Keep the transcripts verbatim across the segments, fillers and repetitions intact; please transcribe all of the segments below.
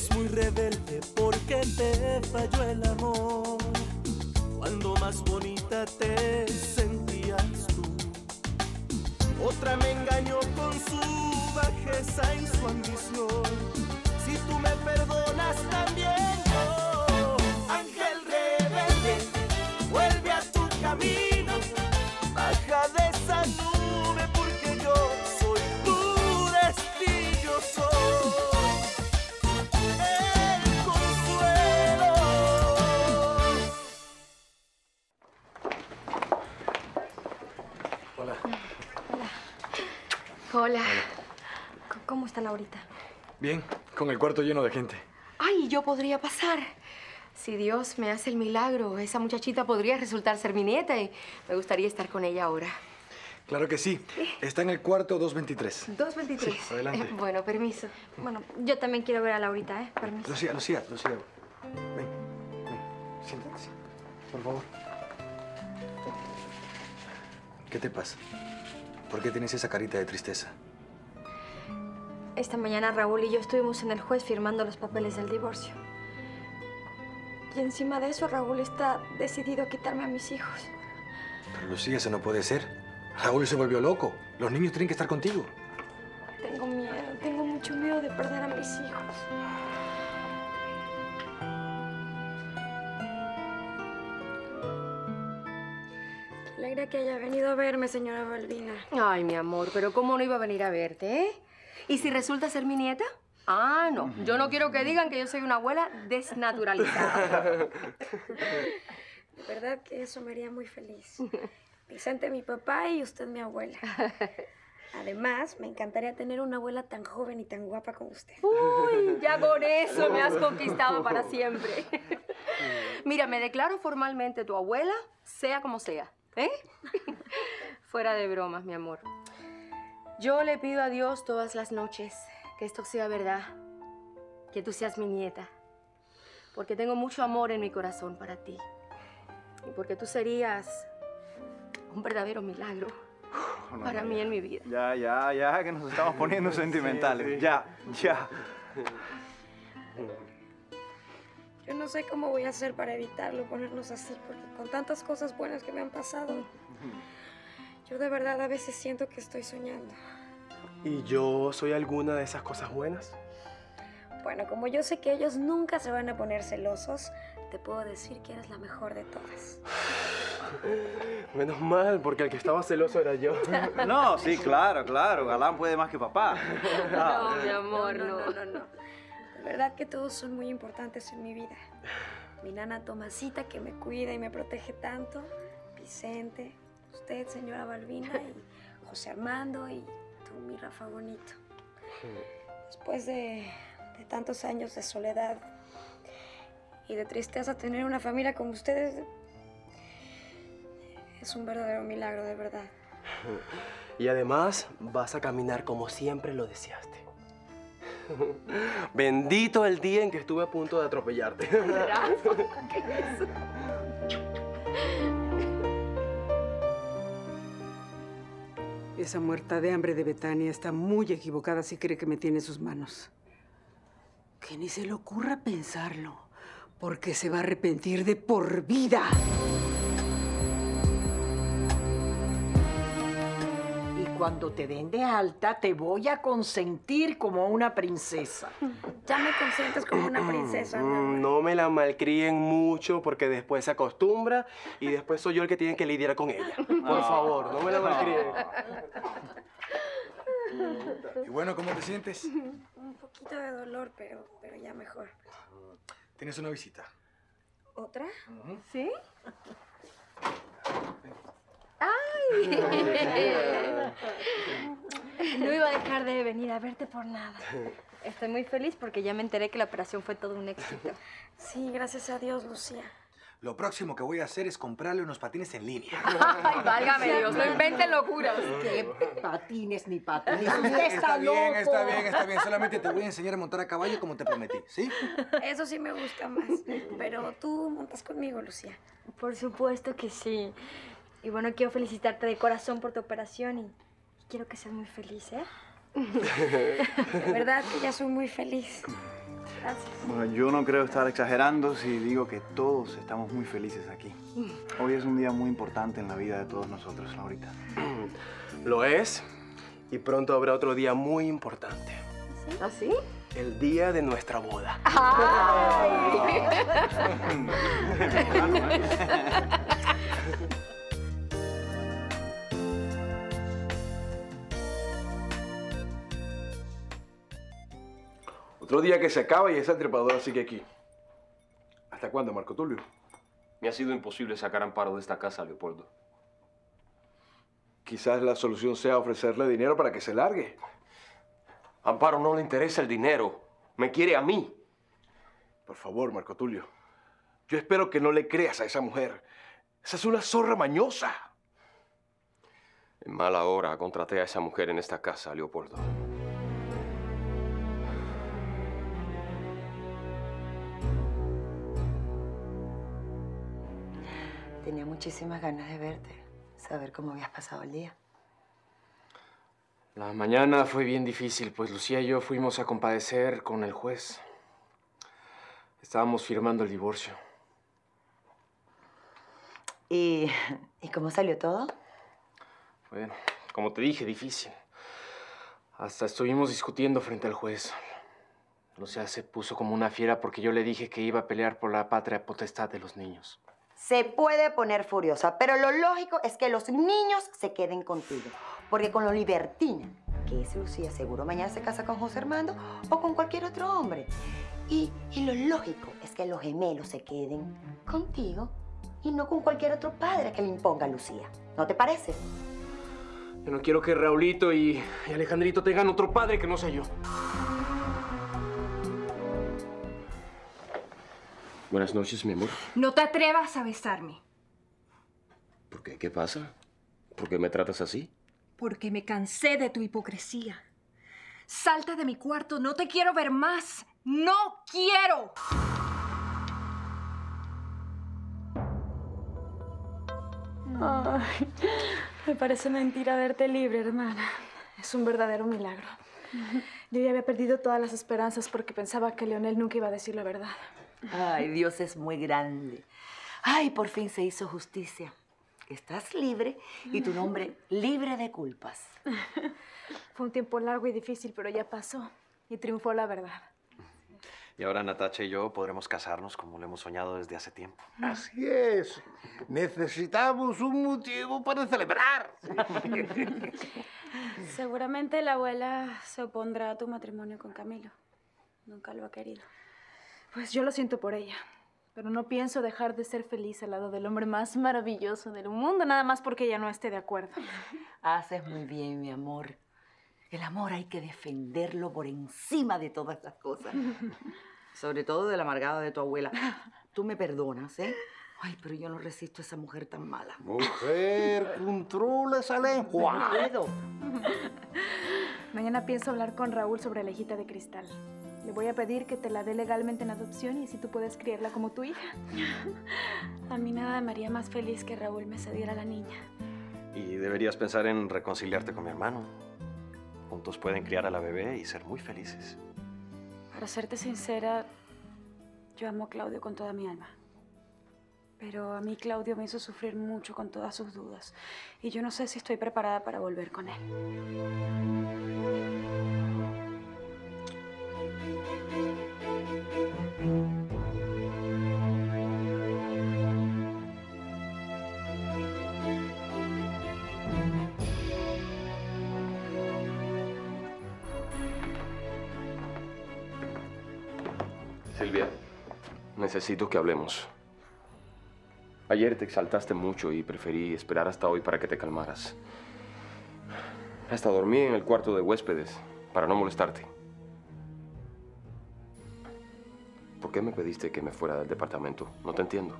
Eres muy rebelde porque te falló el amor. Cuando más bonita te sentías tú, otra me engañó con su bajeza y su ambición. Si tú me perdonas también yo, ángel rebelde, vuelve a tu camino, baja de esa nube porque yo soy tu destino, soy. Hola. Hola. ¿Cómo está Laurita? Bien, con el cuarto lleno de gente. Ay, yo podría pasar. Si Dios me hace el milagro, esa muchachita podría resultar ser mi nieta y me gustaría estar con ella ahora. Claro que sí. ¿Sí? Está en el cuarto dos veintitrés. dos veintitrés. Sí, adelante. Eh, bueno, permiso. Bueno, yo también quiero ver a Laurita, ¿eh? Permiso. Lucía, Lucía, Lucía. Ven, ven. Siéntate, siéntate. Por favor. ¿Qué te pasa? ¿Por qué tienes esa carita de tristeza? Esta mañana Raúl y yo estuvimos en el juez firmando los papeles del divorcio. Y encima de eso, Raúl está decidido a quitarme a mis hijos. Pero Lucía, eso no puede ser. Raúl se volvió loco. Los niños tienen que estar contigo. Tengo miedo. Tengo mucho miedo de perder a mis hijos. Me alegra que haya venido a verme, señora Balbina. Ay, mi amor, pero ¿cómo no iba a venir a verte, eh? ¿Y si resulta ser mi nieta? Ah, no. Yo no quiero que digan que yo soy una abuela desnaturalizada. De verdad que eso me haría muy feliz. Vicente, mi papá, y usted, mi abuela. Además, me encantaría tener una abuela tan joven y tan guapa como usted. Uy, ya con eso me has conquistado para siempre. Mira, me declaro formalmente tu abuela, sea como sea, ¿eh? Fuera de bromas, mi amor. Yo le pido a Dios todas las noches que esto sea verdad, que tú seas mi nieta, porque tengo mucho amor en mi corazón para ti y porque tú serías un verdadero milagro oh, para mía. mí en mi vida. Ya, ya, ya, que nos estamos poniendo sentimentales. Sí, sí. Ya, ya. Yo no sé cómo voy a hacer para evitarlo, ponernos así, porque con tantas cosas buenas que me han pasado... Yo de verdad a veces siento que estoy soñando. ¿Y yo soy alguna de esas cosas buenas? Bueno, como yo sé que ellos nunca se van a poner celosos, te puedo decir que eres la mejor de todas. Menos mal, porque el que estaba celoso era yo. No, sí, claro, claro. Galán puede más que papá. No, no mi amor, no no, no, no, no. De verdad que todos son muy importantes en mi vida. Mi nana Tomasita, que me cuida y me protege tanto. Vicente... Usted, señora Balbina, y José Armando, y tú, mi Rafa bonito. Después de, de tantos años de soledad y de tristeza, tener una familia como ustedes es un verdadero milagro, de verdad. Y además, vas a caminar como siempre lo deseaste. Bendito el día en que estuve a punto de atropellarte. Rafa, ¿qué es eso? Esa muerta de hambre de Betania está muy equivocada si cree que me tiene en sus manos. Que ni se le ocurra pensarlo, porque se va a arrepentir de por vida. Y cuando te den de alta, te voy a consentir como una princesa. Ya me consientes como una princesa. Mm, no me la malcríen mucho, porque después se acostumbra y después soy yo el que tiene que lidiar con ella. Por favor, no me la malcríen. Y bueno, ¿cómo te sientes? Un poquito de dolor, pero, pero ya mejor. Tienes una visita. ¿Otra? Uh-huh. ¿Sí? ¡Ay! No iba a dejar de venir a verte por nada. Estoy muy feliz porque ya me enteré que la operación fue todo un éxito. Sí, gracias a Dios, Lucía. Lo próximo que voy a hacer es comprarle unos patines en línea. Ay, válgame Dios, no inventen locuras. ¿Qué patines ni patines? Usted está loco. Está bien, está bien, está bien. Solamente te voy a enseñar a montar a caballo como te prometí, ¿sí? Eso sí me gusta más. Pero tú montas conmigo, Lucía. Por supuesto que sí. Y bueno, quiero felicitarte de corazón por tu operación y quiero que seas muy feliz, ¿eh? De verdad que ya soy muy feliz. Gracias. Bueno, yo no creo estar exagerando si digo que todos estamos muy felices aquí. Hoy es un día muy importante en la vida de todos nosotros, Laurita. Lo es, y pronto habrá otro día muy importante. ¿Sí? ¿Ah, sí? El día de nuestra boda. ¡Ay! Otro día que se acaba y esa trepadora sigue aquí. ¿Hasta cuándo, Marco Tulio? Me ha sido imposible sacar a Amparo de esta casa, Leopoldo. Quizás la solución sea ofrecerle dinero para que se largue. A Amparo no le interesa el dinero. Me quiere a mí. Por favor, Marco Tulio. Yo espero que no le creas a esa mujer. Esa es una zorra mañosa. En mala hora contraté a esa mujer en esta casa, Leopoldo. Tenía muchísimas ganas de verte, saber cómo habías pasado el día. La mañana fue bien difícil, pues Lucía y yo fuimos a compadecer con el juez. Estábamos firmando el divorcio. ¿Y, ¿y cómo salió todo? Bueno, como te dije, difícil. Hasta estuvimos discutiendo frente al juez. Lucía se puso como una fiera porque yo le dije que iba a pelear por la patria potestad de los niños. Se puede poner furiosa, pero lo lógico es que los niños se queden contigo. Porque con lo libertina que es Lucía, seguro mañana se casa con José Armando o con cualquier otro hombre. Y, y lo lógico es que los gemelos se queden contigo y no con cualquier otro padre que le imponga a Lucía. ¿No te parece? Yo no quiero que Raulito y, y Alejandrito tengan otro padre que no sea yo. Buenas noches, mi amor. No te atrevas a besarme. ¿Por qué? ¿Qué pasa? ¿Por qué me tratas así? Porque me cansé de tu hipocresía. Salta de mi cuarto. No te quiero ver más. ¡No quiero! Ay, me parece mentira verte libre, hermana. Es un verdadero milagro. Yo ya había perdido todas las esperanzas porque pensaba que Leonel nunca iba a decir la verdad. Ay, Dios es muy grande. Ay, por fin se hizo justicia. Estás libre y tu nombre libre de culpas. Fue un tiempo largo y difícil, pero ya pasó y triunfó la verdad. Y ahora Natacha y yo podremos casarnos como lo hemos soñado desde hace tiempo. Así es. Necesitamos un motivo para celebrar. Seguramente la abuela se opondrá a tu matrimonio con Camilo. Nunca lo ha querido. Pues yo lo siento por ella, pero no pienso dejar de ser feliz al lado del hombre más maravilloso del mundo, nada más porque ella no esté de acuerdo. Haces muy bien, mi amor. El amor hay que defenderlo por encima de todas las cosas. Sobre todo de la amargada de tu abuela. Tú me perdonas, ¿eh? Ay, pero yo no resisto a esa mujer tan mala. Mujer, controla esa lengua. Mañana pienso hablar con Raúl sobre la hijita de cristal. Le voy a pedir que te la dé legalmente en adopción y así tú puedes criarla como tu hija. A mí nada me haría más feliz que Raúl me cediera a la niña. Y deberías pensar en reconciliarte con mi hermano. Juntos pueden criar a la bebé y ser muy felices. Para serte sincera, yo amo a Claudio con toda mi alma. Pero a mí Claudio me hizo sufrir mucho con todas sus dudas. Y yo no sé si estoy preparada para volver con él. Silvia, necesito que hablemos. Ayer te exaltaste mucho y preferí esperar hasta hoy para que te calmaras. Hasta dormí en el cuarto de huéspedes para no molestarte. ¿Por qué me pediste que me fuera del departamento? No te entiendo.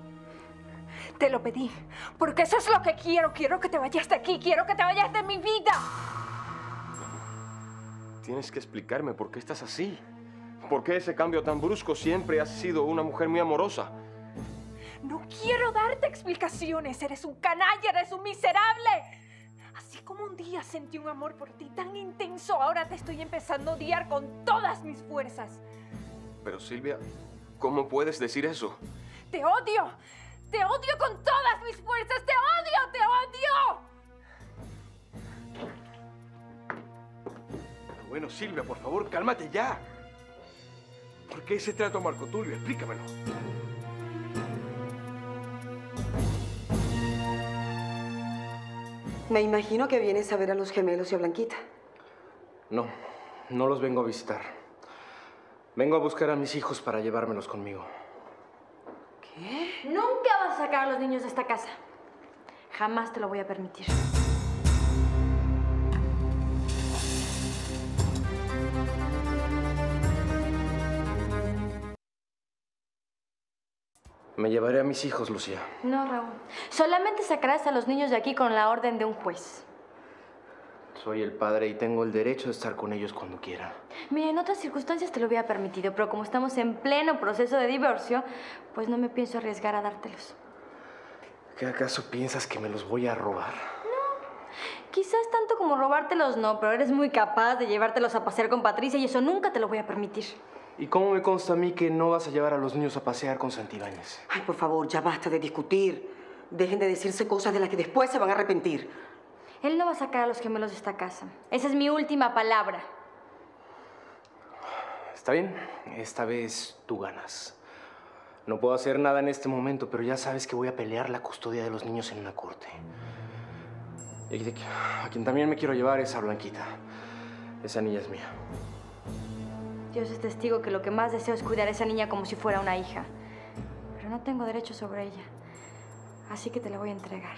Te lo pedí, porque eso es lo que quiero. Quiero que te vayas de aquí, quiero que te vayas de mi vida. Tienes que explicarme por qué estás así. ¿Por qué ese cambio tan brusco? Siempre has sido una mujer muy amorosa. No quiero darte explicaciones. Eres un canalla, eres un miserable. Así como un día sentí un amor por ti tan intenso, ahora te estoy empezando a odiar con todas mis fuerzas. pero Silvia, ¿cómo puedes decir eso? ¡Te odio! ¡Te odio con todas mis fuerzas! ¡Te odio! ¡Te odio! Bueno, Silvia, por favor, cálmate ya. ¿Por qué ese trato a Marco Tulio? Explícamelo. Me imagino que vienes a ver a los gemelos y a Blanquita. No, no los vengo a visitar. Vengo a buscar a mis hijos para llevármelos conmigo. ¿Qué? Nunca vas a sacar a los niños de esta casa. Jamás te lo voy a permitir. Me llevaré a mis hijos, Lucía. No, Raúl. Solamente sacarás a los niños de aquí con la orden de un juez. Soy el padre y tengo el derecho de estar con ellos cuando quiera. Mira, en otras circunstancias te lo hubiera permitido, pero como estamos en pleno proceso de divorcio, pues no me pienso arriesgar a dártelos. ¿Qué acaso piensas que me los voy a robar? No. Quizás tanto como robártelos no, pero eres muy capaz de llevártelos a pasear con Patricia y eso nunca te lo voy a permitir. ¿Y cómo me consta a mí que no vas a llevar a los niños a pasear con Santibáñez? Ay, por favor, ya basta de discutir. Dejen de decirse cosas de las que después se van a arrepentir. Él no va a sacar a los gemelos de esta casa. Esa es mi última palabra. Está bien. Esta vez tú ganas. No puedo hacer nada en este momento, pero ya sabes que voy a pelear la custodia de los niños en una corte. Y a quien también me quiero llevar es a Blanquita. Esa niña es mía. Dios es testigo que lo que más deseo es cuidar a esa niña como si fuera una hija. Pero no tengo derecho sobre ella. Así que te la voy a entregar.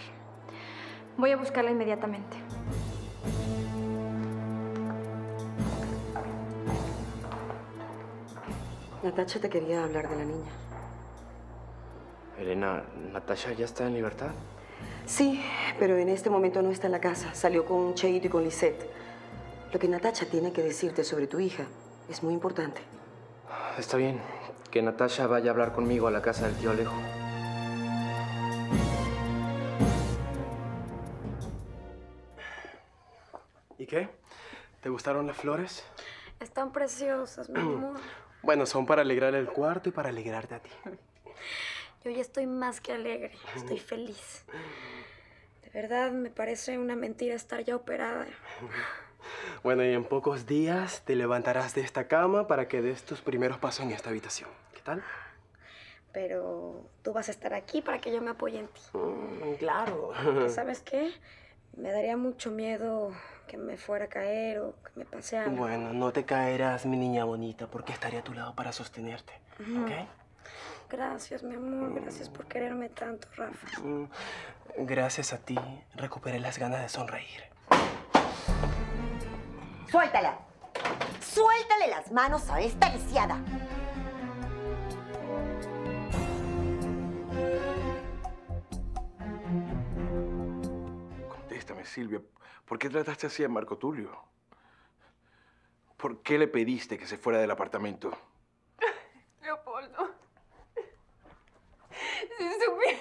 Voy a buscarla inmediatamente. Natacha te quería hablar de la niña. Elena, ¿Natacha ya está en libertad? Sí, pero en este momento no está en la casa. Salió con Cheito y con Lisette. Lo que Natacha tiene que decirte sobre tu hija es muy importante. Está bien. Que Natacha vaya a hablar conmigo a la casa del tío Alejo. ¿Y qué? ¿Te gustaron las flores? Están preciosas, mi amor. Bueno, son para alegrar el cuarto y para alegrarte a ti. Yo ya estoy más que alegre. Estoy feliz. De verdad, me parece una mentira estar ya operada. Bueno, y en pocos días te levantarás de esta cama para que des tus primeros pasos en esta habitación. ¿Qué tal? Pero tú vas a estar aquí para que yo me apoye en ti. Mm, claro. ¿Sabes qué? Me daría mucho miedo que me fuera a caer o que me pase algo. Bueno, no te caerás, mi niña bonita, porque estaré a tu lado para sostenerte. Mm. ¿Ok? Gracias, mi amor. Gracias por quererme tanto, Rafa. Mm. Gracias a ti recuperé las ganas de sonreír. ¡Suéltala! ¡Suéltale las manos a esta lisiada! Contéstame, Silvia. ¿Por qué trataste así a Marco Tulio? ¿Por qué le pediste que se fuera del apartamento? Leopoldo. Si supiera.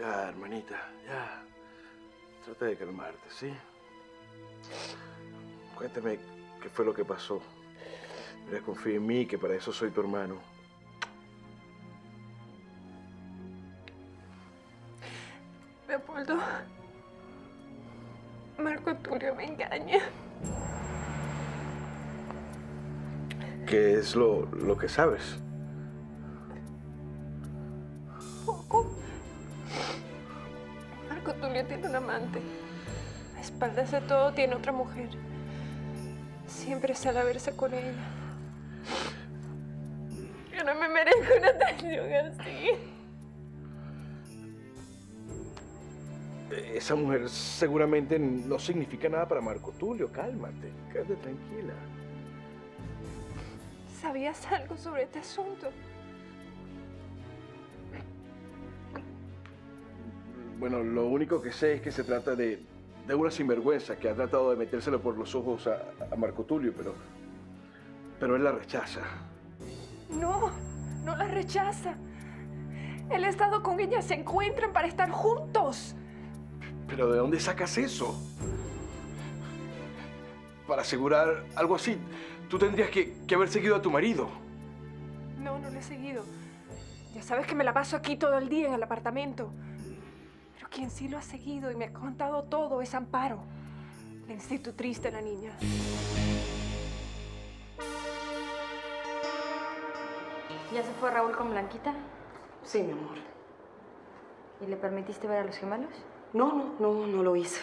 Ya, hermanita, ya. Trata de calmarte, ¿sí? Cuéntame qué fue lo que pasó. Mira, confía en mí, que para eso soy tu hermano. Leopoldo, Marco Tulio me engaña. ¿Qué es lo, lo que sabes? Poco. Marco Tulio tiene un amante. A espaldas de todo tiene otra mujer. Siempre sale a verse con ella. Yo no me merezco una atención así. Esa mujer seguramente no significa nada para Marco Tulio. Cálmate, quédate tranquila. ¿Sabías algo sobre este asunto? Bueno, lo único que sé es que se trata de, de una sinvergüenza que ha tratado de metérselo por los ojos a, a Marco Tulio, pero, pero él la rechaza. No, no la rechaza. Él ha estado con ella, se encuentran para estar juntos. ¿Pero de dónde sacas eso? Para asegurar algo así, Tú tendrías que, que haber seguido a tu marido. No, no lo he seguido. Ya sabes que me la paso aquí todo el día en el apartamento. Pero quien sí lo ha seguido y me ha contado todo es Amparo, la institutriz de la niña. ¿Ya se fue Raúl con Blanquita? Sí, mi amor. ¿Y le permitiste ver a los gemelos? No, no, no, no lo hice.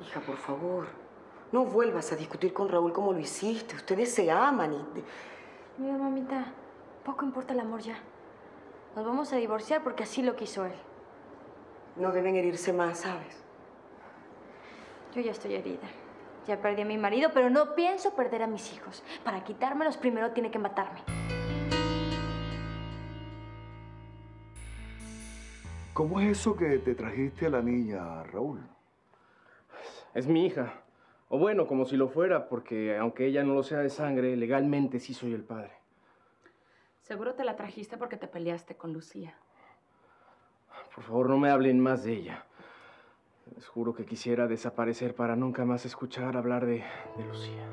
Hija, por favor, no vuelvas a discutir con Raúl como lo hiciste. Ustedes se aman y... Mira, mamita, poco importa el amor ya. Nos vamos a divorciar porque así lo quiso él. No deben herirse más, ¿sabes? Yo ya estoy herida. Ya perdí a mi marido, pero no pienso perder a mis hijos. Para quitármelos primero tiene que matarme. ¿Cómo es eso que te trajiste a la niña, Raúl? Es mi hija. O bueno, como si lo fuera, porque aunque ella no lo sea de sangre, legalmente sí soy el padre. Seguro te la trajiste porque te peleaste con Lucía. Por favor, no me hablen más de ella. Les juro que quisiera desaparecer para nunca más escuchar hablar de, de Lucía.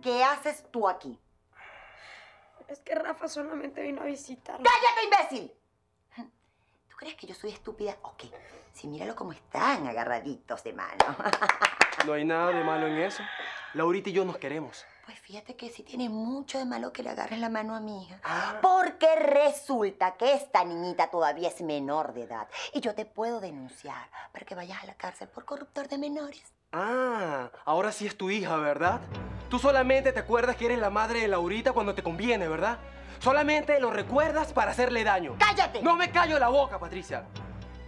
¿Qué haces tú aquí? Es que Rafa solamente vino a visitarme. ¡Cállate, imbécil! ¿Tú crees que yo soy estúpida o qué? Sí, míralo cómo están agarraditos de mano. No hay nada de malo en eso. Laurita y yo nos queremos. Pues fíjate que sí tiene mucho de malo que le agarres la mano a mi hija. Ah. Porque resulta que esta niñita todavía es menor de edad. Y yo te puedo denunciar para que vayas a la cárcel por corruptor de menores. Ah, ahora sí es tu hija, ¿verdad? Tú solamente te acuerdas que eres la madre de Laurita cuando te conviene, ¿verdad? Solamente lo recuerdas para hacerle daño. ¡Cállate! ¡No me callo la boca, Patricia!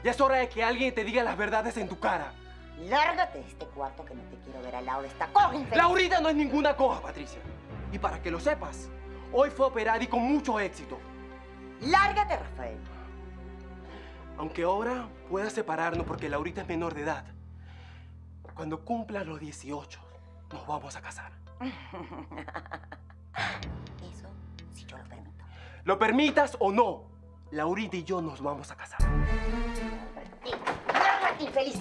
Ya es hora de que alguien te diga las verdades en tu cara. Lárgate de este cuarto que no te quiero ver al lado de esta coja infeliz. Laurita no es ninguna coja, Patricia. Y para que lo sepas, hoy fue operada y con mucho éxito. Lárgate, Rafael. Aunque ahora puedas separarnos porque Laurita es menor de edad, cuando cumpla los dieciocho nos vamos a casar. Eso si yo lo permito. Lo permitas o no, Laurita y yo nos vamos a casar. ¡Lárgate, infeliz!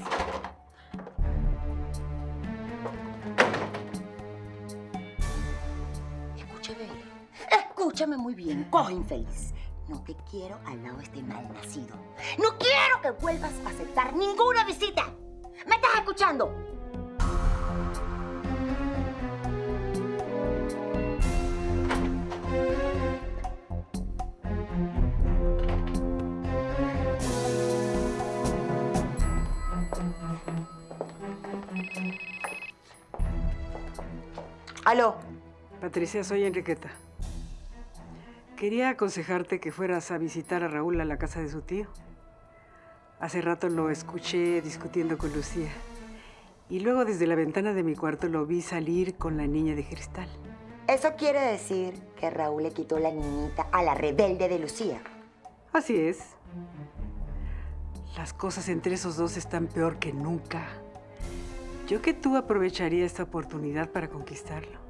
Escúchame muy bien, coja infeliz. No te quiero al lado de este malnacido. No quiero que vuelvas a aceptar ninguna visita. ¿Me estás escuchando? Aló. Patricia, soy Enriqueta. Quería aconsejarte que fueras a visitar a Raúl a la casa de su tío. Hace rato lo escuché discutiendo con Lucía. Y luego desde la ventana de mi cuarto lo vi salir con la niña de cristal. Eso quiere decir que Raúl le quitó la niñita a la rebelde de Lucía. Así es. Las cosas entre esos dos están peor que nunca. Yo que tú aprovecharía esta oportunidad para conquistarlo.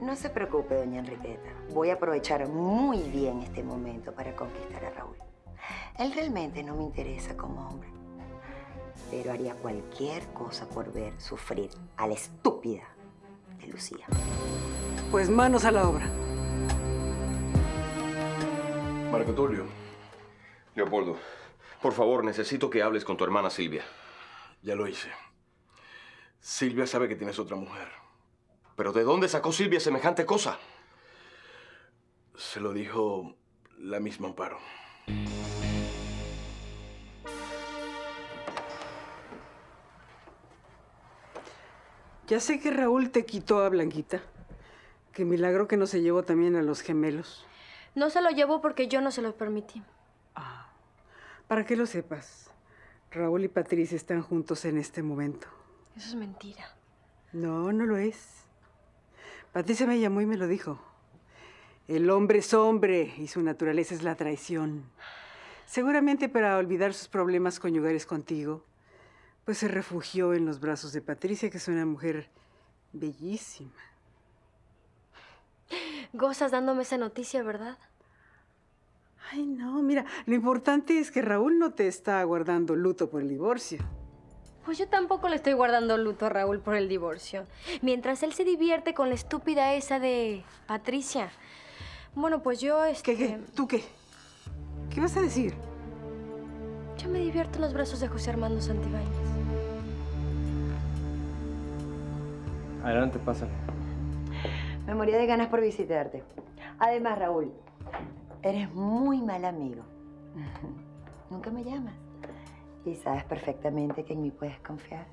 No se preocupe, doña Enriqueta. Voy a aprovechar muy bien este momento para conquistar a Raúl. Él realmente no me interesa como hombre, pero haría cualquier cosa por ver sufrir a la estúpida de Lucía. Pues manos a la obra. Marco Tulio. Leopoldo, por favor, necesito que hables con tu hermana Silvia. Ya lo hice. Silvia sabe que tienes otra mujer. ¿Pero de dónde sacó Silvia semejante cosa? Se lo dijo la misma Amparo. Ya sé que Raúl te quitó a Blanquita. Qué milagro que no se llevó también a los gemelos. No se lo llevó porque yo no se lo permití. Ah, para que lo sepas, Raúl y Patricia están juntos en este momento. Eso es mentira. No, no lo es. Patricia me llamó y me lo dijo. El hombre es hombre y su naturaleza es la traición. Seguramente para olvidar sus problemas conyugales contigo, pues se refugió en los brazos de Patricia, que es una mujer bellísima. Gozas dándome esa noticia, ¿verdad? Ay, no, mira, lo importante es que Raúl no te está guardando luto por el divorcio. Pues yo tampoco le estoy guardando luto a Raúl por el divorcio. Mientras él se divierte con la estúpida esa de Patricia. Bueno, pues yo... Este... ¿Qué, qué? ¿Tú qué? ¿Qué vas a decir? Yo me divierto en los brazos de José Armando Santibáñez. Adelante, pásale. Me moría de ganas por visitarte. Además, Raúl, eres muy mal amigo. Nunca me llamas. Y sabes perfectamente que en mí puedes confiar.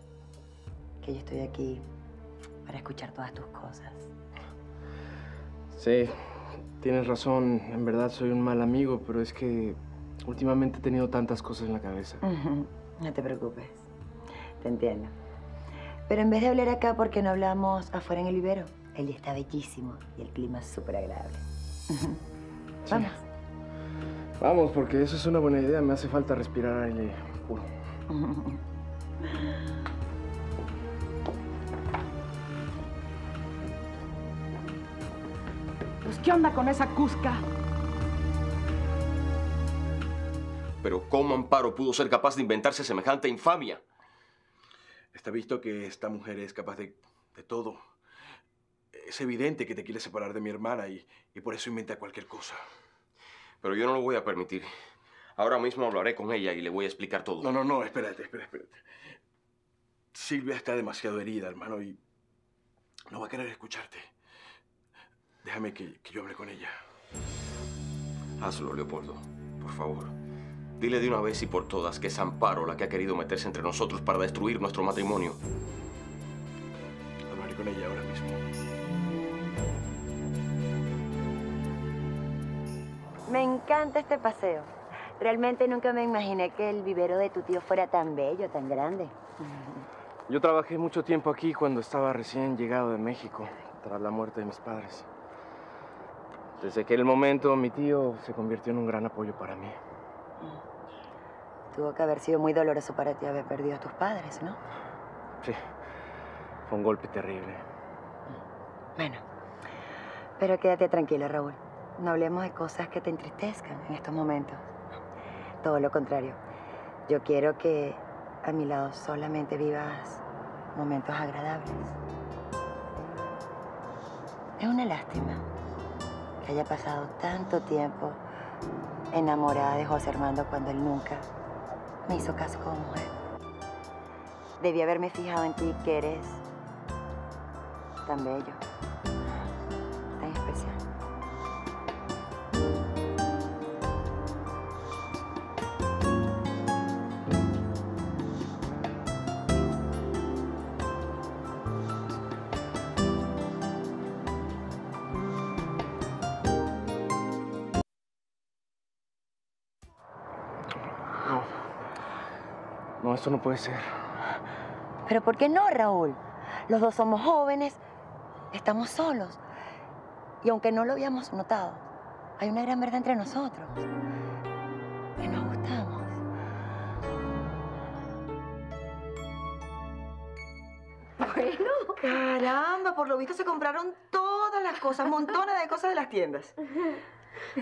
Que yo estoy aquí para escuchar todas tus cosas. Sí, tienes razón. En verdad soy un mal amigo, pero es que últimamente he tenido tantas cosas en la cabeza. No te preocupes. Te entiendo. Pero en vez de hablar acá, ¿por qué no hablamos afuera en el vivero? El día está bellísimo y el clima es súper agradable. Sí. Vamos. Vamos, porque eso es una buena idea. Me hace falta respirar aire puro. Pues, ¿qué onda con esa Cusca? Pero, ¿cómo Amparo pudo ser capaz de inventarse semejante infamia? Está visto que esta mujer es capaz de, de todo. Es evidente que te quiere separar de mi hermana y, y por eso inventa cualquier cosa. Pero yo no lo voy a permitir. Ahora mismo hablaré con ella y le voy a explicar todo. No, no, no, espérate, espérate, espérate. Silvia está demasiado herida, hermano, y no va a querer escucharte. Déjame que, que yo hable con ella. Hazlo, Leopoldo, por favor. Dile de una vez y por todas que es Amparo la que ha querido meterse entre nosotros para destruir nuestro matrimonio. Hablaré con ella ahora mismo. Me encanta este paseo. Realmente nunca me imaginé que el vivero de tu tío fuera tan bello, tan grande. Yo trabajé mucho tiempo aquí cuando estaba recién llegado de México, tras la muerte de mis padres. Desde aquel momento, mi tío se convirtió en un gran apoyo para mí. Tuvo que haber sido muy doloroso para ti haber perdido a tus padres, ¿no? Sí, fue un golpe terrible. Bueno, pero quédate tranquila, Raúl. No hablemos de cosas que te entristezcan en estos momentos. Todo lo contrario. Yo quiero que a mi lado solamente vivas momentos agradables. Es una lástima que haya pasado tanto tiempo enamorada de José Armando cuando él nunca me hizo caso como mujer. Debí haberme fijado en ti, que eres tan bello, tan especial. Esto no puede ser. ¿Pero por qué no, Raúl? Los dos somos jóvenes, estamos solos. Y aunque no lo habíamos notado, hay una gran verdad entre nosotros. Que nos gustamos. Bueno. Caramba, por lo visto se compraron todas las cosas, montones de cosas de las tiendas.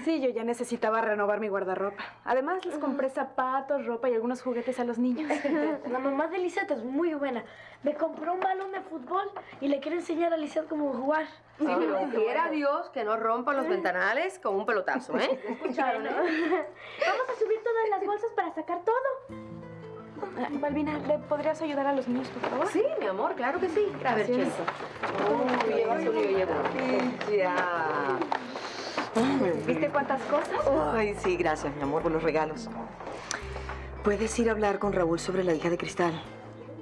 Sí, yo ya necesitaba renovar mi guardarropa. Además, les compré zapatos, ropa y algunos juguetes a los niños. La mamá de Lisette es muy buena. Me compró un balón de fútbol y le quiere enseñar a Lisette cómo jugar. Sí, oh, pero quiera Dios que no rompa los ventanales con un pelotazo, ¿eh? Escucharon, ¿no? Vamos a subir todas las bolsas para sacar todo. Balbina, ¿le podrías ayudar a los niños, por favor? Sí, mi amor, claro que sí. Gracias. A ver, Cheito. Uy, eso lo llevo. Ya. ¿Viste cuántas cosas? Ay, sí, gracias, mi amor, por los regalos. ¿Puedes ir a hablar con Raúl sobre la hija de Cristal?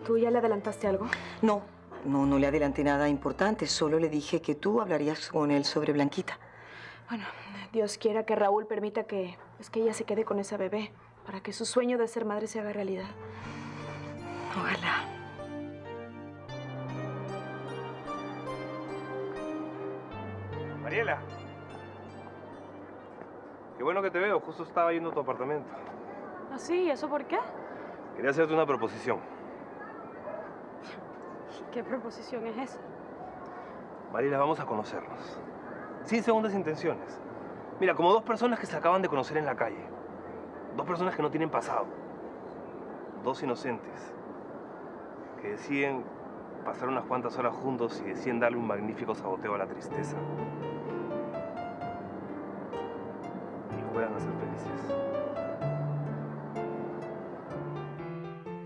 ¿Tú ya le adelantaste algo? No, no, no le adelanté nada importante. Solo le dije que tú hablarías con él sobre Blanquita. Bueno, Dios quiera que Raúl permita que, pues, que ella se quede con esa bebé para que su sueño de ser madre se haga realidad. Ojalá. Mariela. Qué bueno que te veo. Justo estaba yendo a tu apartamento. ¿Ah, sí? ¿Eso por qué? Quería hacerte una proposición. ¿Qué proposición es esa? Mariela, vamos a conocernos. Sin segundas intenciones. Mira, como dos personas que se acaban de conocer en la calle. Dos personas que no tienen pasado. Dos inocentes que deciden pasar unas cuantas horas juntos y deciden darle un magnífico saboteo a la tristeza. Y juegan a ser felices.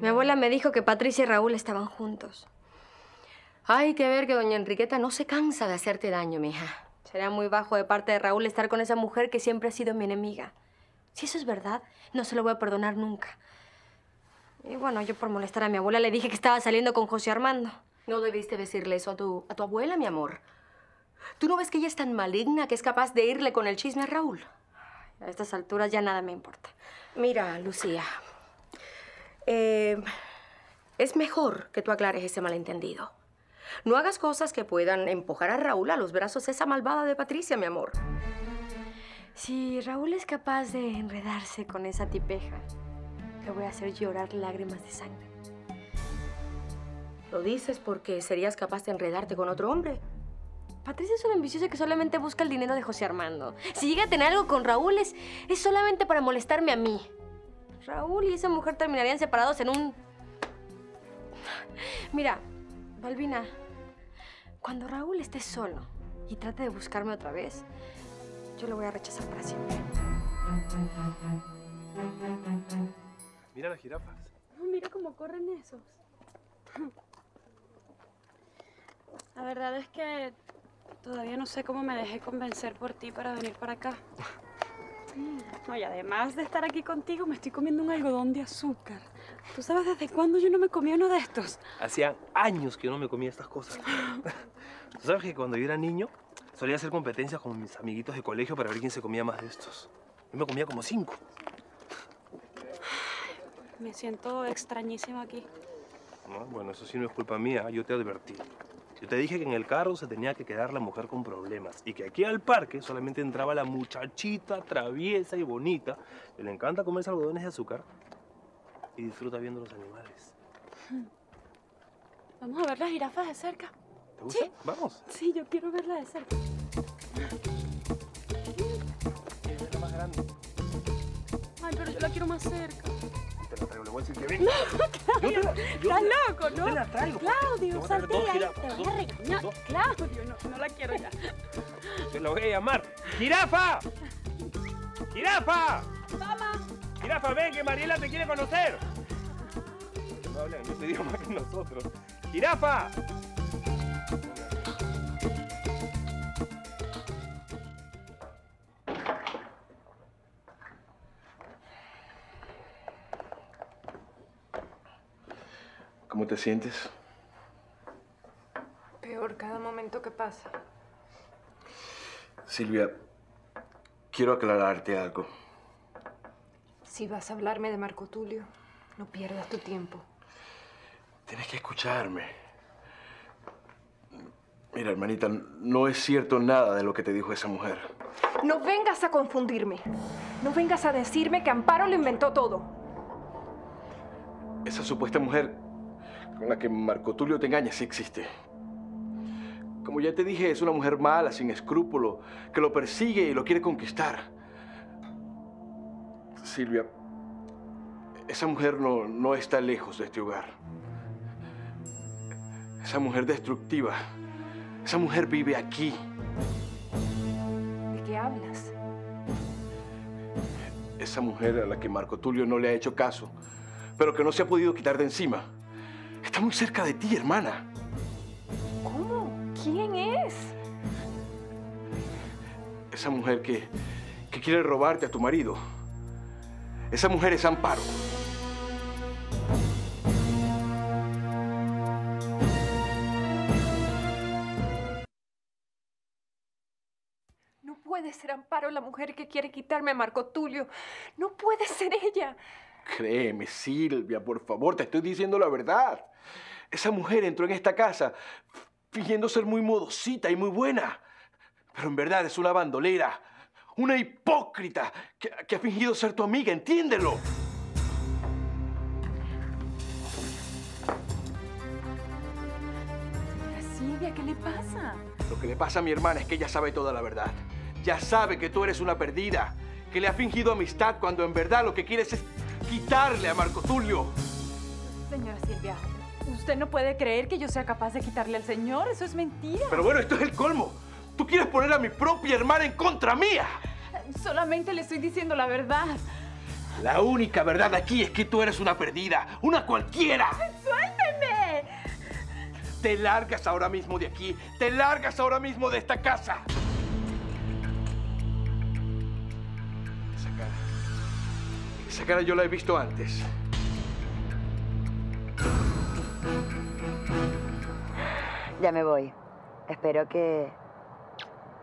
Mi abuela me dijo que Patricia y Raúl estaban juntos. Hay que ver que doña Enriqueta no se cansa de hacerte daño, mija. Será muy bajo de parte de Raúl estar con esa mujer que siempre ha sido mi enemiga. Si eso es verdad, no se lo voy a perdonar nunca. Y bueno, yo por molestar a mi abuela le dije que estaba saliendo con José Armando. No debiste decirle eso a tu, a tu abuela, mi amor. ¿Tú no ves que ella es tan maligna que es capaz de irle con el chisme a Raúl? A estas alturas ya nada me importa. Mira, Lucía, eh, es mejor que tú aclares ese malentendido. No hagas cosas que puedan empujar a Raúl a los brazos de esa malvada de Patricia, mi amor. Si Raúl es capaz de enredarse con esa tipeja, le voy a hacer llorar lágrimas de sangre. ¿Lo dices porque serías capaz de enredarte con otro hombre? Patricia es una ambiciosa que solamente busca el dinero de José Armando. Si llega a tener algo con Raúl, es, es solamente para molestarme a mí. Raúl y esa mujer terminarían separados en un... Mira... Balbina, cuando Raúl esté solo y trate de buscarme otra vez, yo lo voy a rechazar para siempre. Mira las jirafas. Oh, mira cómo corren esos. La verdad es que todavía no sé cómo me dejé convencer por ti para venir para acá. No, y además de estar aquí contigo, me estoy comiendo un algodón de azúcar. ¿Tú sabes desde cuándo yo no me comía uno de estos? Hacía años que yo no me comía estas cosas. ¿Tú sabes que cuando yo era niño solía hacer competencias con mis amiguitos de colegio para ver quién se comía más de estos? Yo me comía como cinco. Me siento extrañísima aquí. No, bueno, eso sí no es culpa mía, yo te advertí. Yo te dije que en el carro se tenía que quedar la mujer con problemas y que aquí al parque solamente entraba la muchachita traviesa y bonita que le encanta comerse algodones de azúcar y disfruta viendo los animales. Vamos a ver las jirafas de cerca. ¿Te gusta? ¿Sí? Vamos. Sí, yo quiero verlas de cerca. Es la más grande. Ay, pero yo la quiero más cerca. Te la traigo, le voy a decir que venga. No, Claudio, yo te la, yo estás te, loco, ¿no? Yo te la traigo. Claudio, salte de ahí, te voy a regañar. No, Claudio, no, no la quiero ya. Te la voy a llamar. ¡Jirafa! ¡Jirafa! ¡Toma! ¡Jirafa, ven, que Mariela te quiere conocer! No hablan en ese idioma que nosotros. ¡Jirafa! ¿Cómo te sientes? Peor cada momento que pasa. Silvia, quiero aclararte algo. Si vas a hablarme de Marco Tulio, no pierdas tu tiempo. Tienes que escucharme. Mira, hermanita, no es cierto nada de lo que te dijo esa mujer. No vengas a confundirme. No vengas a decirme que Amparo lo inventó todo. Esa supuesta mujer... con la que Marco Tulio te engaña, sí existe. Como ya te dije, es una mujer mala, sin escrúpulo, que lo persigue y lo quiere conquistar. Silvia, esa mujer no, no está lejos de este hogar. Esa mujer destructiva, esa mujer vive aquí. ¿De qué hablas? Esa mujer a la que Marco Tulio no le ha hecho caso, pero que no se ha podido quitar de encima. Está muy cerca de ti, hermana. ¿Cómo? ¿Quién es? Esa mujer que, que quiere robarte a tu marido. Esa mujer es Amparo. No puede ser Amparo la mujer que quiere quitarme a Marco Tulio. No puede ser ella. Créeme, Silvia, por favor, te estoy diciendo la verdad. Esa mujer entró en esta casa fingiendo ser muy modosita y muy buena. Pero en verdad es una bandolera, una hipócrita que, que ha fingido ser tu amiga, entiéndelo. Silvia, ¿qué le pasa? Lo que le pasa a mi hermana es que ella sabe toda la verdad. ya sabe que tú eres una perdida, que le ha fingido amistad cuando en verdad lo que quieres es quitarle a Marco Tulio. Señora Silvia, usted no puede creer que yo sea capaz de quitarle al señor, eso es mentira. Pero bueno, esto es el colmo. Tú quieres poner a mi propia hermana en contra mía. Solamente le estoy diciendo la verdad. La única verdad aquí es que tú eres una perdida, una cualquiera. ¡Suélteme! Te largas ahora mismo de aquí, te largas ahora mismo de esta casa. Esa cara, esa cara yo la he visto antes. Ya me voy. Espero que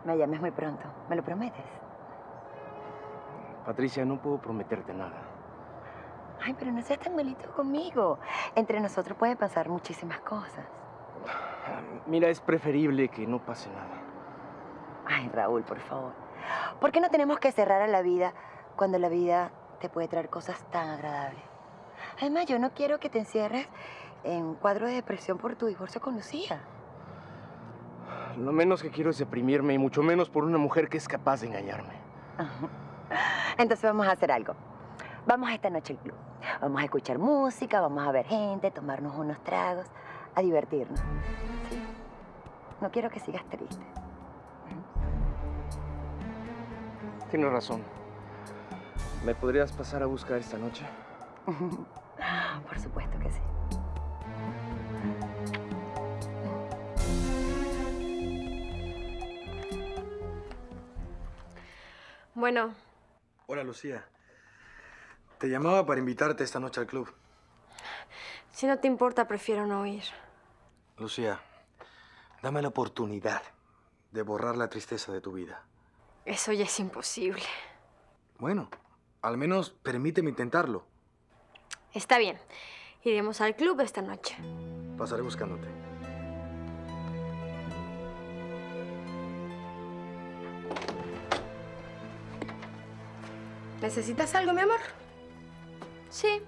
me llames muy pronto. ¿Me lo prometes? Patricia, no puedo prometerte nada. Ay, pero no seas tan malito conmigo. Entre nosotros puede pasar muchísimas cosas. Mira, es preferible que no pase nada. Ay, Raúl, por favor. ¿Por qué no tenemos que cerrar a la vida cuando la vida te puede traer cosas tan agradables? Además, yo no quiero que te encierres en un cuadro de depresión por tu divorcio con Lucía. Lo menos que quiero es deprimirme y mucho menos por una mujer que es capaz de engañarme. Ajá. Entonces vamos a hacer algo. Vamos esta noche al club. Vamos a escuchar música, vamos a ver gente, tomarnos unos tragos, a divertirnos. ¿Sí? No quiero que sigas triste. Tienes razón. ¿Me podrías pasar a buscar esta noche? Por supuesto que sí. Bueno. Hola, Lucía. Te llamaba para invitarte esta noche al club. Si no te importa, prefiero no ir. Lucía, dame la oportunidad de borrar la tristeza de tu vida. Eso ya es imposible. Bueno, al menos permíteme intentarlo. Está bien. Iremos al club esta noche. Pasaré buscándote. ¿Necesitas algo, mi amor? Sí.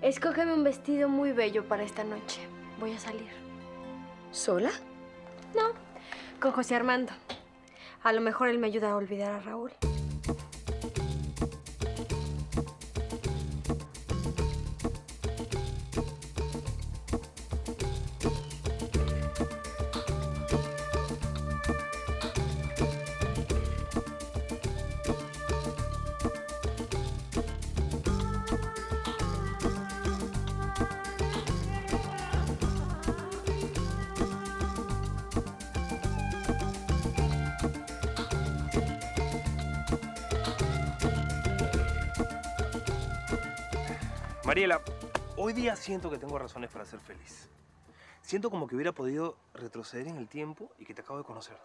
Escógeme un vestido muy bello para esta noche. Voy a salir. ¿Sola? No, con José Armando. A lo mejor él me ayuda a olvidar a Raúl. Mariela, hoy día siento que tengo razones para ser feliz. Siento como que hubiera podido retroceder en el tiempo y que te acabo de conocer.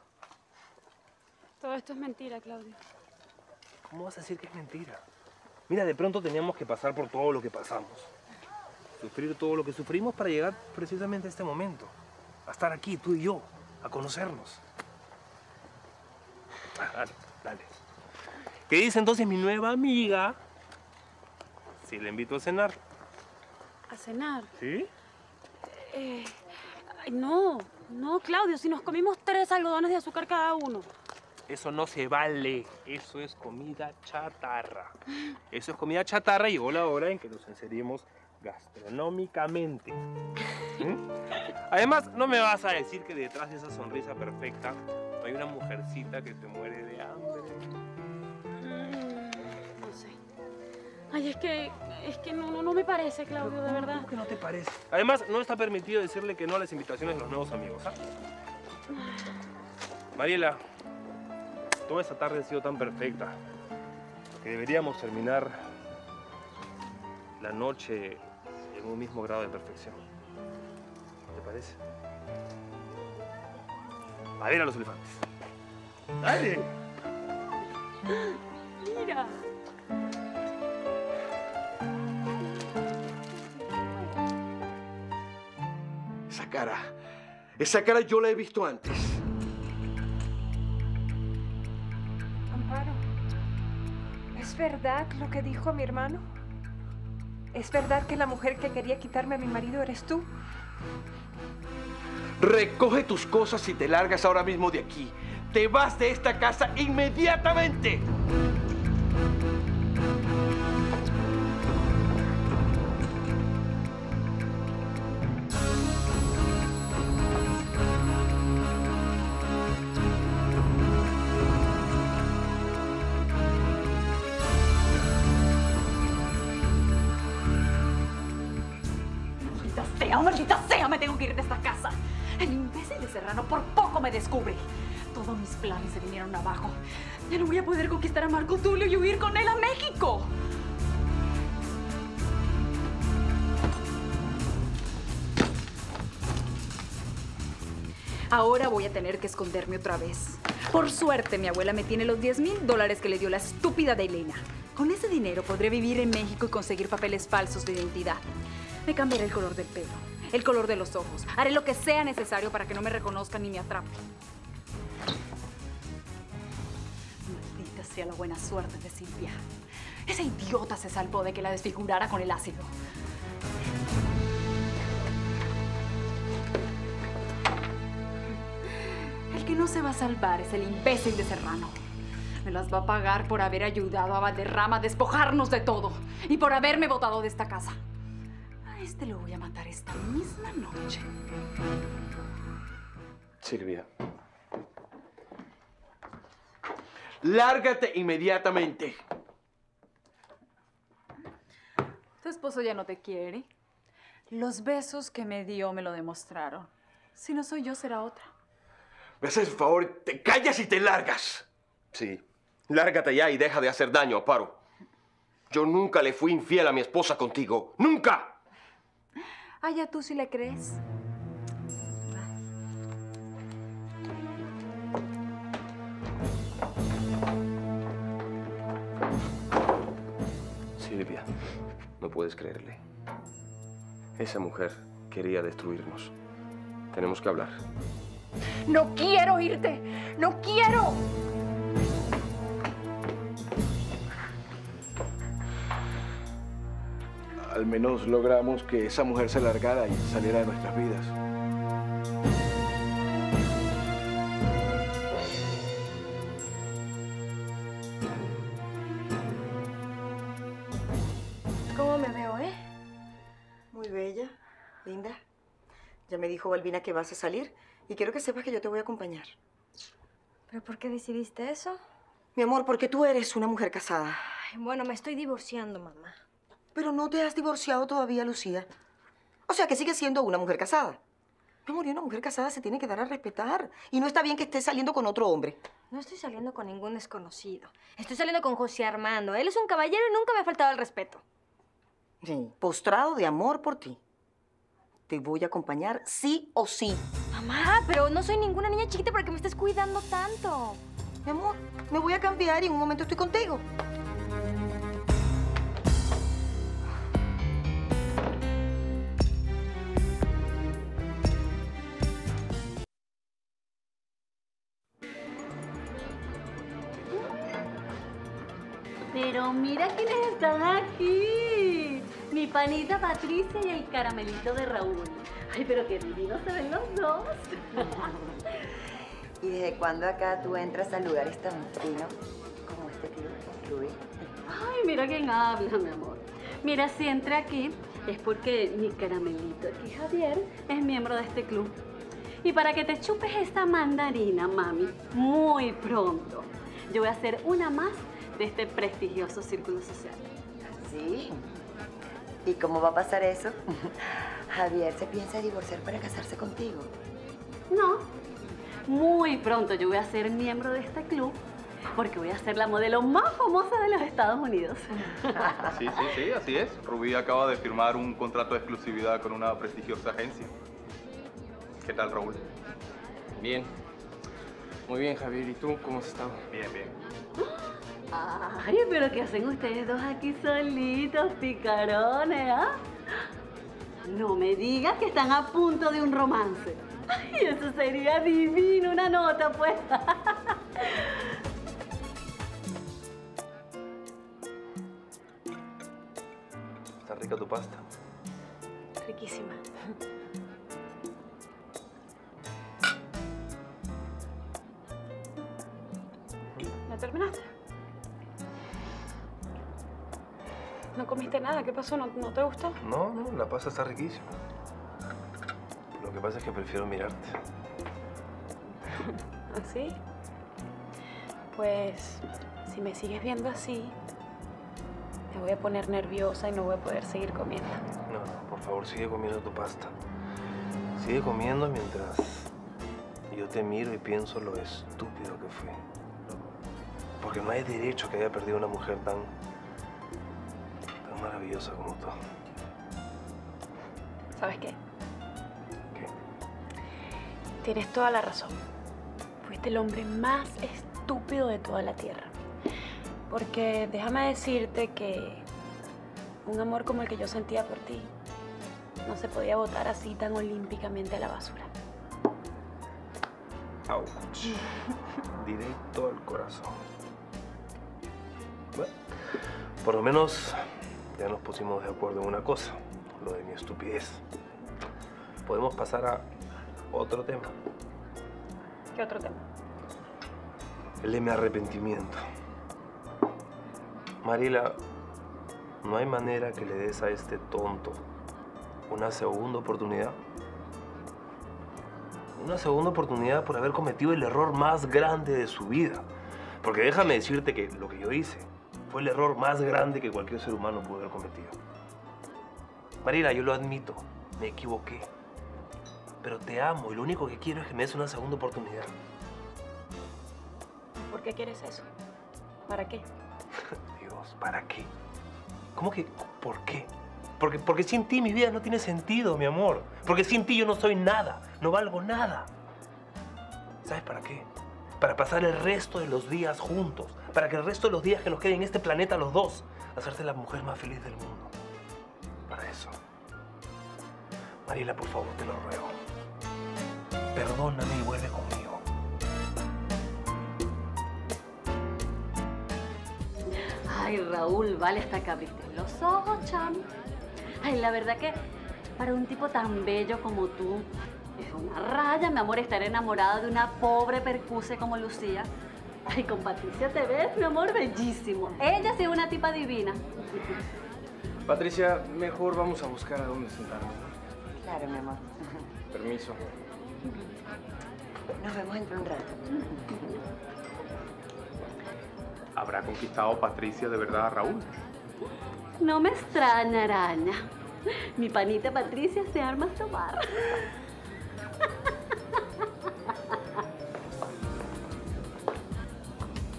Todo esto es mentira, Claudio. ¿Cómo vas a decir que es mentira? Mira, de pronto teníamos que pasar por todo lo que pasamos. Sufrir todo lo que sufrimos para llegar precisamente a este momento. A estar aquí, tú y yo, a conocernos. Ah, dale, dale. ¿Qué dice entonces mi nueva amiga? Sí, le invito a cenar. ¿A cenar? ¿Sí? Eh, ay, no, no, Claudio, si nos comimos tres algodones de azúcar cada uno. Eso no se vale. Eso es comida chatarra. Eso es comida chatarra y llegó la hora en que nos inserimos gastronómicamente. ¿Mm? Además, no me vas a decir que detrás de esa sonrisa perfecta no hay una mujercita que te muere de hambre. Ay, es que, es que no, no, no me parece, Claudio, de verdad. ¿Cómo que no te parece? Además, no está permitido decirle que no a las invitaciones de los nuevos amigos, ¿ah? Mariela, toda esta tarde ha sido tan perfecta que deberíamos terminar la noche en un mismo grado de perfección. ¿Te parece? A ver a los elefantes. ¡Dale! ¡Mira! Esa cara, esa cara yo la he visto antes. Amparo, ¿es verdad lo que dijo mi hermano? ¿Es verdad que la mujer que quería quitarme a mi marido eres tú? Recoge tus cosas y te largas ahora mismo de aquí. te vas de esta casa inmediatamente. Maldita sea, me tengo que ir de esta casa. El imbécil de Serrano por poco me descubre. Todos mis planes se vinieron abajo. Ya no voy a poder conquistar a Marco Tulio y huir con él a México. Ahora voy a tener que esconderme otra vez. Por suerte, mi abuela me tiene los diez mil dólares que le dio la estúpida de Elena. Con ese dinero podré vivir en México y conseguir papeles falsos de identidad. Me cambiaré el color del pelo, el color de los ojos. Haré lo que sea necesario para que no me reconozcan ni me atrapen. Maldita sea la buena suerte de Silvia. Ese idiota se salvó de que la desfigurara con el ácido. El que no se va a salvar es el imbécil de Serrano. Me las va a pagar por haber ayudado a Valderrama a despojarnos de todo y por haberme botado de esta casa. Este lo voy a matar esta misma noche. Silvia. Lárgate inmediatamente. Tu esposo ya no te quiere. Los besos que me dio me lo demostraron. Si no soy yo, será otra. ¿Me haces el favor? Te callas y te largas. Sí. Lárgate ya y deja de hacer daño, Amparo. Yo nunca le fui infiel a mi esposa contigo. ¡Nunca! Ah, ya tú sí le crees. Silvia, no puedes creerle. Esa mujer quería destruirnos. Tenemos que hablar. ¡No quiero irte! ¡No quiero! Al menos logramos que esa mujer se largara y saliera de nuestras vidas. ¿Cómo me veo, eh? Muy bella, linda. Ya me dijo Balbina que vas a salir y quiero que sepas que yo te voy a acompañar. ¿Pero por qué decidiste eso? Mi amor, porque tú eres una mujer casada. Ay, bueno, me estoy divorciando, mamá. Pero no te has divorciado todavía, Lucía. O sea, que sigues siendo una mujer casada. Mi amor, una mujer casada se tiene que dar a respetar. Y no está bien que estés saliendo con otro hombre. No estoy saliendo con ningún desconocido. Estoy saliendo con José Armando. Él es un caballero y nunca me ha faltado el respeto. Sí, postrado de amor por ti. Te voy a acompañar sí o sí. Mamá, pero no soy ninguna niña chiquita para que me estés cuidando tanto. Mi amor, me voy a cambiar y en un momento estoy contigo. Pero mira quiénes están aquí. Mi panita Patricia y el caramelito de Raúl. Ay, pero qué divinos se ven los dos. ¿Y desde cuándo acá tú entras a lugares tan finos como este que Rubí? Ay, mira quién habla, mi amor. Mira, si entra aquí es porque mi caramelito aquí, Javier, es miembro de este club. Y para que te chupes esta mandarina, mami, muy pronto, yo voy a hacer una más de este prestigioso círculo social. ¿Sí? ¿Y cómo va a pasar eso? Javier se piensa divorciar para casarse contigo. No. Muy pronto yo voy a ser miembro de este club porque voy a ser la modelo más famosa de los Estados Unidos. Sí, sí, sí, así es. Rubí acaba de firmar un contrato de exclusividad con una prestigiosa agencia. ¿Qué tal, Raúl? Bien. Muy bien, Javier. ¿Y tú cómo has estado? Bien, bien. Ay, pero ¿qué hacen ustedes dos aquí solitos, picarones, ah? ¿eh? No me digas que están a punto de un romance. Ay, eso sería divino, una nota, pues. Está rica tu pasta. Riquísima. ¿Ya terminaste? ¿No comiste nada? ¿Qué pasó? ¿No, no te gustó? No, no, la pasta está riquísima. Lo que pasa es que prefiero mirarte. ¿Así? Pues, si me sigues viendo así, me voy a poner nerviosa y no voy a poder seguir comiendo. No, no, por favor, sigue comiendo tu pasta. Sigue comiendo mientras yo te miro y pienso lo estúpido que fui. Porque no hay derecho que haya perdido una mujer tan... tan maravillosa como tú. ¿Sabes qué? ¿Qué? Tienes toda la razón. Fuiste el hombre más estúpido de toda la tierra. Porque déjame decirte que un amor como el que yo sentía por ti no se podía botar así tan olímpicamente a la basura. Ouch. Directo al corazón. Bueno, por lo menos ya nos pusimos de acuerdo en una cosa, lo de mi estupidez. Podemos pasar a otro tema. ¿Qué otro tema? El de mi arrepentimiento. Mariela, ¿no hay manera que le des a este tonto una segunda oportunidad? Una segunda oportunidad por haber cometido el error más grande de su vida. Porque déjame decirte que lo que yo hice fue el error más grande que cualquier ser humano pudo haber cometido. Mariela, yo lo admito, me equivoqué. Pero te amo y lo único que quiero es que me des una segunda oportunidad. ¿Por qué quieres eso? ¿Para qué? Dios, ¿para qué? ¿Cómo que por qué? Porque, porque sin ti mi vida no tiene sentido, mi amor. Porque sin ti yo no soy nada, no valgo nada. ¿Sabes para qué? Para pasar el resto de los días juntos. Para que el resto de los días que nos queden en este planeta los dos, hacerte la mujer más feliz del mundo. Para eso. Mariela, por favor, te lo ruego. Perdóname y vuelve conmigo. Ay, Raúl, vale hasta que abriste los ojos, cham. Ay, la verdad que para un tipo tan bello como tú, es una raya, mi amor, estar enamorada de una pobre percuse como Lucía. Ay, con Patricia te ves, mi amor, bellísimo. Ella sí es una tipa divina. Patricia, mejor vamos a buscar a dónde sentarnos. Claro, mi amor. Permiso. Nos vemos dentro de un rato. ¿Habrá conquistado Patricia de verdad a Raúl? No me extraña, araña. Mi panita Patricia se arma a tomar.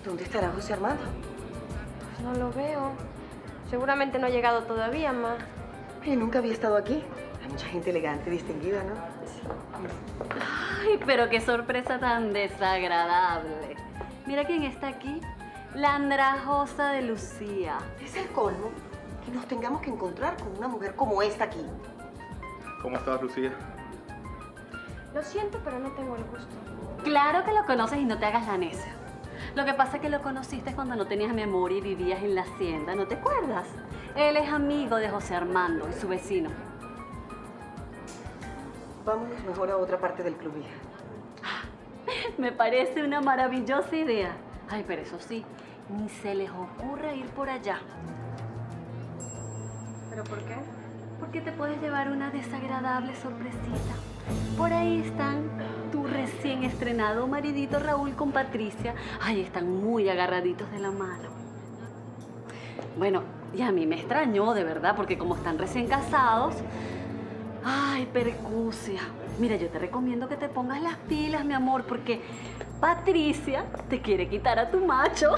¿Dónde estará José Armando? Pues no lo veo. Seguramente no ha llegado todavía, ma. Y nunca había estado aquí. Hay mucha gente elegante, distinguida, ¿no? Sí. Ay, pero qué sorpresa tan desagradable. Mira quién está aquí. La andrajosa de Lucía. Es el colmo que nos tengamos que encontrar con una mujer como esta aquí. ¿Cómo estás, Lucía? Lo siento, pero no tengo el gusto. Claro que lo conoces y no te hagas la necia. Lo que pasa es que lo conociste cuando no tenías memoria y vivías en la hacienda, ¿no te acuerdas? Él es amigo de José Armando y su vecino. Vámonos mejor a otra parte del club, hija. Me parece una maravillosa idea. Ay, pero eso sí, ni se les ocurre ir por allá. ¿Pero por qué? Porque te puedes llevar una desagradable sorpresita. Por ahí están tu recién estrenado maridito Raúl con Patricia. Ay, están muy agarraditos de la mano. Bueno, y a mí me extrañó, de verdad, porque como están recién casados... Ay, percucia. Mira, yo te recomiendo que te pongas las pilas, mi amor, porque... Patricia te quiere quitar a tu macho.